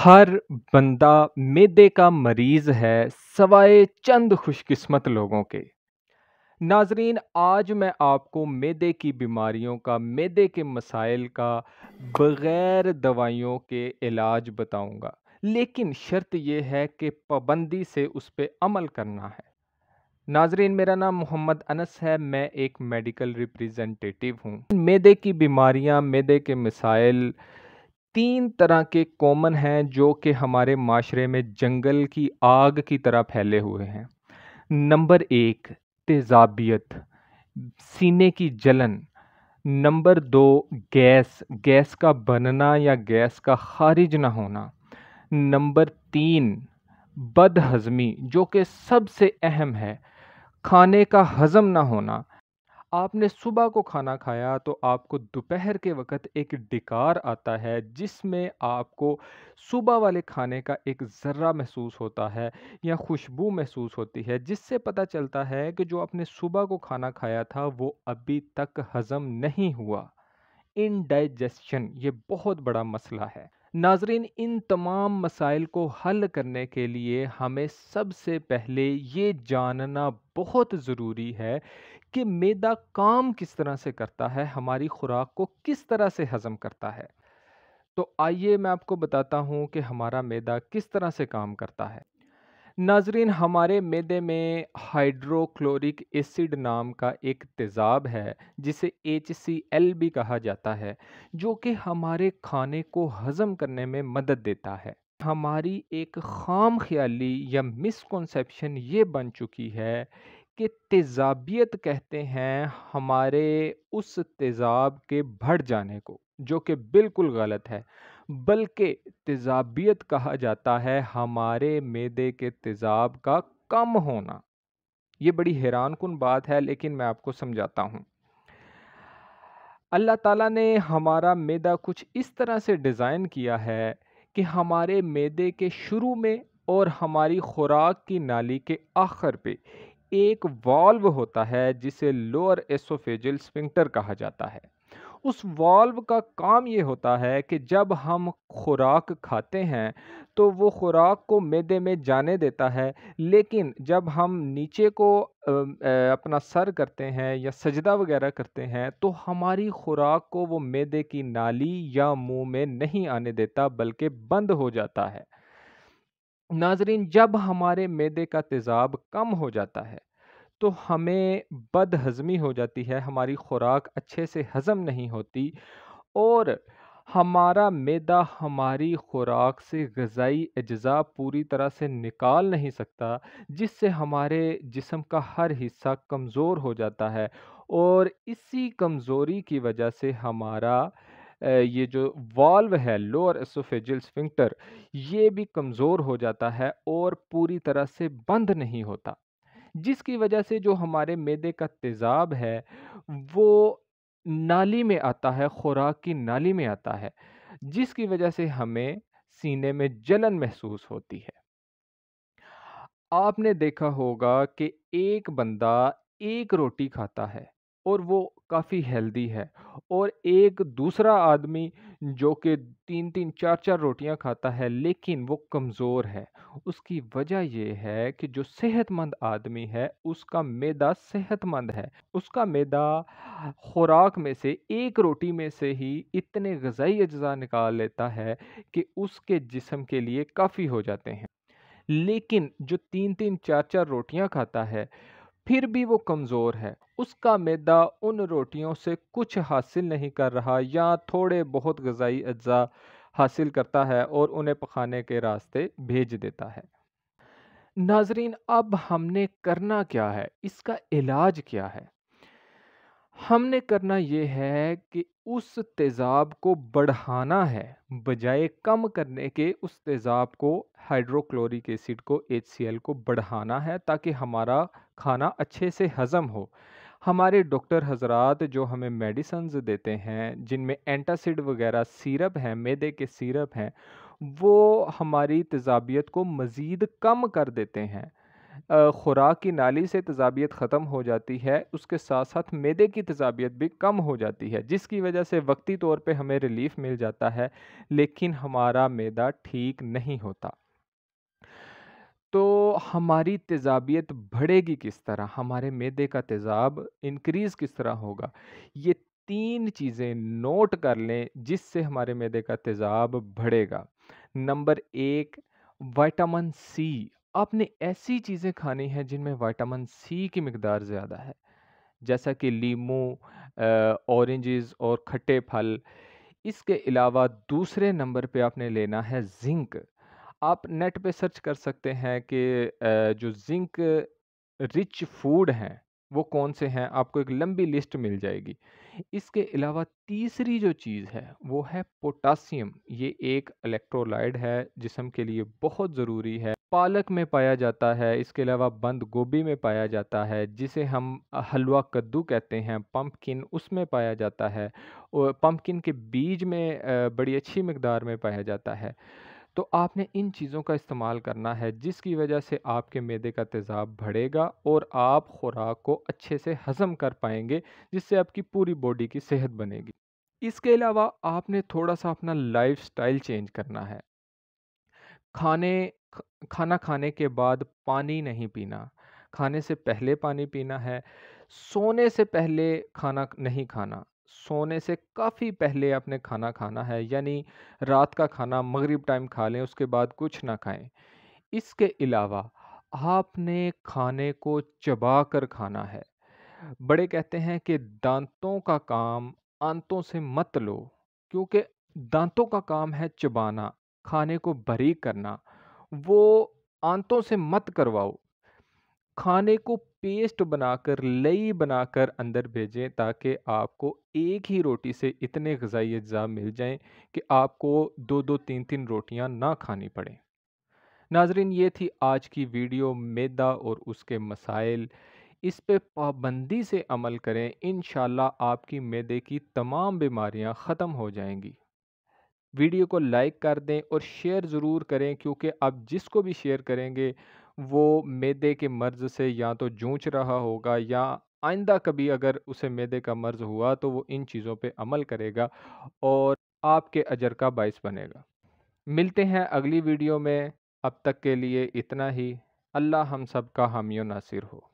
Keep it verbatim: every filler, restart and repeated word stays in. हर बंदा मैदे का मरीज़ है सवाए चंद खुशकिस्मत लोगों के। नाजरीन, आज मैं आपको मैदे की बीमारियों का, मैदे के मसाइल का बग़ैर दवाइयों के इलाज बताऊंगा, लेकिन शर्त यह है कि पाबंदी से उस पर अमल करना है। नाजरीन, मेरा नाम मोहम्मद अनस है, मैं एक मेडिकल रिप्रेजेंटेटिव हूँ। मैदे की बीमारियाँ, मैदे के मसाइल तीन तरह के कॉमन हैं जो कि हमारे माशरे में जंगल की आग की तरह फैले हुए हैं। नंबर एक, तेज़ाबियत, सीने की जलन। नंबर दो, गैस, गैस का बनना या गैस का खारिज ना होना। नंबर तीन, बदहज़मी, जो कि सबसे अहम है, खाने का हज़म ना होना। आपने सुबह को खाना खाया तो आपको दोपहर के वक़्त एक डकार आता है जिसमें आपको सुबह वाले खाने का एक ज़र्रा महसूस होता है या खुशबू महसूस होती है, जिससे पता चलता है कि जो आपने सुबह को खाना खाया था वो अभी तक हज़म नहीं हुआ। इंडाइजेशन, ये बहुत बड़ा मसला है। नाजरीन, इन तमाम मसाइल को हल करने के लिए हमें सबसे पहले ये जानना बहुत ज़रूरी है कि मैदा काम किस तरह से करता है, हमारी खुराक को किस तरह से हज़म करता है। तो आइए मैं आपको बताता हूँ कि हमारा मैदा किस तरह से काम करता है। नाजरीन, हमारे मैदे में हाइड्रोक्लोरिक एसिड नाम का एक तेज़ाब है जिसे एच सी एल भी कहा जाता है, जो कि हमारे खाने को हज़म करने में मदद देता है। हमारी एक खाम ख्याली या मिसकॉन्सेप्शन ये बन चुकी है कि तेज़ाबियत कहते हैं हमारे उस तेज़ाब के बढ़ जाने को, जो कि बिल्कुल गलत है, बल्कि तेज़ाबियत कहा जाता है हमारे मैदे के तेज़ाब का कम होना। ये बड़ी हैरानकुन बात है, लेकिन मैं आपको समझाता हूँ। अल्लाह ताला ने हमारा मैदा कुछ इस तरह से डिज़ाइन किया है कि हमारे मैदे के शुरू में और हमारी खुराक की नाली के आखिर पे एक वाल्व होता है जिसे लोअर एसोफेजियल स्फिंक्टर कहा जाता है। उस वाल्व का काम ये होता है कि जब हम खुराक खाते हैं तो वो खुराक को मैदे में जाने देता है, लेकिन जब हम नीचे को अपना सर करते हैं या सजदा वगैरह करते हैं तो हमारी खुराक को वो मैदे की नाली या मुंह में नहीं आने देता, बल्कि बंद हो जाता है। नाजरीन, जब हमारे मैदे का तेज़ाब कम हो जाता है तो हमें बदहज़मी हो जाती है, हमारी खुराक अच्छे से हज़म नहीं होती और हमारा मैदा हमारी खुराक से ग़िज़ाई अज्ज़ा पूरी तरह से निकाल नहीं सकता, जिससे हमारे जिस्म का हर हिस्सा कमज़ोर हो जाता है और इसी कमज़ोरी की वजह से हमारा ये जो वाल्व है लोअर एसोफेजियल स्फिंक्टर, ये भी कमज़ोर हो जाता है और पूरी तरह से बंद नहीं होता, जिसकी वजह से जो हमारे मैदे का तेज़ाब है वो नाली में आता है, खुराक की नाली में आता है, जिसकी वजह से हमें सीने में जलन महसूस होती है। आपने देखा होगा कि एक बंदा एक रोटी खाता है और वो काफ़ी हेल्दी है, और एक दूसरा आदमी जो कि तीन तीन चार चार रोटियां खाता है लेकिन वो कमज़ोर है। उसकी वजह ये है कि जो सेहतमंद आदमी है उसका मैदा सेहतमंद है, उसका मैदा खुराक में से एक रोटी में से ही इतने ग़िज़ाई अज्ज़ा निकाल लेता है कि उसके जिस्म के लिए काफ़ी हो जाते हैं, लेकिन जो तीन तीन चार चार रोटियां खाता है फिर भी वो कमज़ोर है, उसका मैदा उन रोटियों से कुछ हासिल नहीं कर रहा या थोड़े बहुत ग़िज़ाई अज्ज़ा हासिल करता है और उन्हें पखाने के रास्ते भेज देता है। नाजरीन, अब हमने करना क्या है, इसका इलाज क्या है? हमने करना ये है कि उस तेज़ाब को बढ़ाना है, बजाय कम करने के उस तेज़ाब को, हाइड्रोक्लोरिक एसिड को, एच सी एल को बढ़ाना है ताकि हमारा खाना अच्छे से हज़म हो। हमारे डॉक्टर हजरात जो हमें मेडिसन्स देते हैं जिनमें एंटासिड वगैरह सिरप हैं, मैदे के सिरप हैं, वो हमारी तेज़ाबियत को मज़ीद कम कर देते हैं, खुराक की नाली से तजाबियत ख़त्म हो जाती है, उसके साथ साथ मैदे की तजाबियत भी कम हो जाती है, जिसकी वजह से वक्ती तौर पे हमें रिलीफ मिल जाता है, लेकिन हमारा मैदा ठीक नहीं होता। तो हमारी तेज़ाबियत बढ़ेगी किस तरह, हमारे मैदे का तेज़ाब इंक्रीज़ किस तरह होगा, ये तीन चीज़ें नोट कर लें जिससे हमारे मैदे का तेज़ाब बढ़ेगा। नंबर एक, विटामिन सी। आपने ऐसी चीज़ें खानी हैं जिनमें विटामिन सी की मिकदार ज़्यादा है, जैसा कि लीमू, ऑरेंजेस और खट्टे फल। इसके अलावा दूसरे नंबर पे आपने लेना है जिंक। आप नेट पे सर्च कर सकते हैं कि जो जिंक रिच फूड हैं वो कौन से हैं, आपको एक लंबी लिस्ट मिल जाएगी। इसके अलावा तीसरी जो चीज़ है वो है पोटासियम। ये एक इलेक्ट्रोलाइट है, जिस्म के लिए बहुत ज़रूरी है। पालक में पाया जाता है, इसके अलावा बंद गोभी में पाया जाता है, जिसे हम हलवा कद्दू कहते हैं, पम्पकिन, उसमें पाया जाता है, और पम्पकिन के बीज में बड़ी अच्छी मिकदार में पाया जाता है। तो आपने इन चीज़ों का इस्तेमाल करना है, जिसकी वजह से आपके मैदे का तेज़ाब बढ़ेगा और आप ख़ुराक को अच्छे से हज़म कर पाएंगे, जिससे आपकी पूरी बॉडी की सेहत बनेगी। इसके अलावा आपने थोड़ा सा अपना लाइफस्टाइल चेंज करना है। खाने खाना खाने के बाद पानी नहीं पीना, खाने से पहले पानी पीना है। सोने से पहले खाना नहीं खाना, सोने से काफ़ी पहले आपने खाना खाना है, यानी रात का खाना मगरिब टाइम खा लें, उसके बाद कुछ ना खाएं। इसके अलावा आपने खाने को चबा कर खाना है। बड़े कहते हैं कि दांतों का काम आंतों से मत लो, क्योंकि दांतों का काम है चबाना, खाने को बारीक करना, वो आंतों से मत करवाओ। खाने को पेस्ट बनाकर, लई बनाकर अंदर भेजें, ताकि आपको एक ही रोटी से इतने ग़िज़ाई अज्जा मिल जाएं कि आपको दो दो तीन तीन रोटियां ना खानी पड़ें। नाजरीन, ये थी आज की वीडियो, मैदा और उसके मसाइल। इस पे पाबंदी से अमल करें, इंशाल्लाह आपकी मैदे की तमाम बीमारियां ख़त्म हो जाएंगी। वीडियो को लाइक कर दें और शेयर ज़रूर करें, क्योंकि आप जिसको भी शेयर करेंगे वो मैदे के मर्ज़ से या तो जूझ रहा होगा, या आइंदा कभी अगर उसे मैदे का मर्ज़ हुआ तो वो इन चीज़ों पे अमल करेगा और आपके अजर का बाइस बनेगा। मिलते हैं अगली वीडियो में, अब तक के लिए इतना ही। अल्लाह हम सब का हामी और नासिर हो।